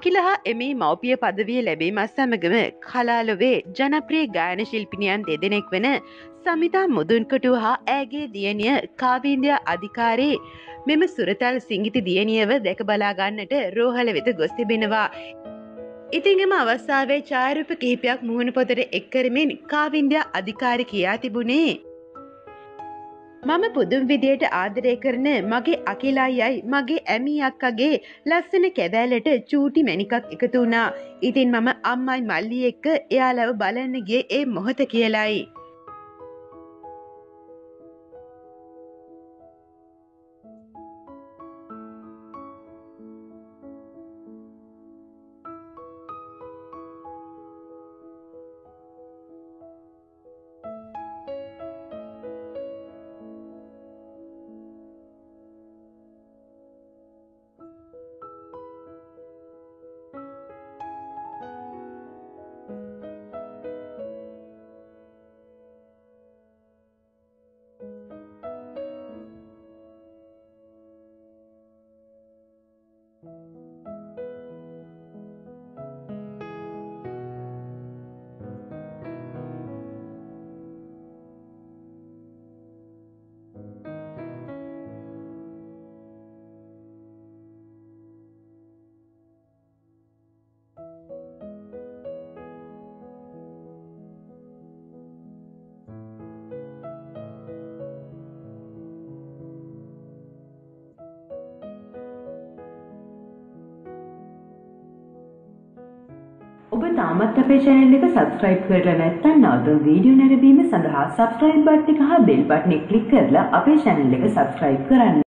අකිල හා එමී මව්පිය පදවිය ලැබීමත් සමගම කලාලොවේ ජනප්‍රිය ගායන ශිල්පිනියන් දෙදෙනෙක් වන සමිතා මුදුන්කොටුව හා ඇගේ දියණිය කාවීන්ද්‍ය අධිකාරී මෙම සුරතල් සිංගිති දියණියව දැක බලා ගන්නට රෝහල වෙත ගොස් තිබෙනවා. ඉතින් එම අවස්ථාවේ ඡායාරූප කිහිපයක් මුහුණු පොතට එක් කරමින් කාවීන්ද්‍ය අධිකාරී කියා තිබුණේ, මම පුදුම විදියට ආදරය කරන මගේ අකිලායයි මගේ ඇමී අක්කගේ ලස්සන කැදැලට චූටි මැණිකක් එකතු වුණා. ඉතින් මම අම්මයි මල්ලි එක්ක එයාලව බලන්න ගියේ ඒ මොහොත කියලායි. ඔබ තාමත් අපේ channel එක subscribe කරලා නැත්නම් නැවතුම් වීඩියෝ නැරඹීම සඳහා subscribe button එක හා bell button එක click කරලා අපේ channel එක subscribe කරන්න.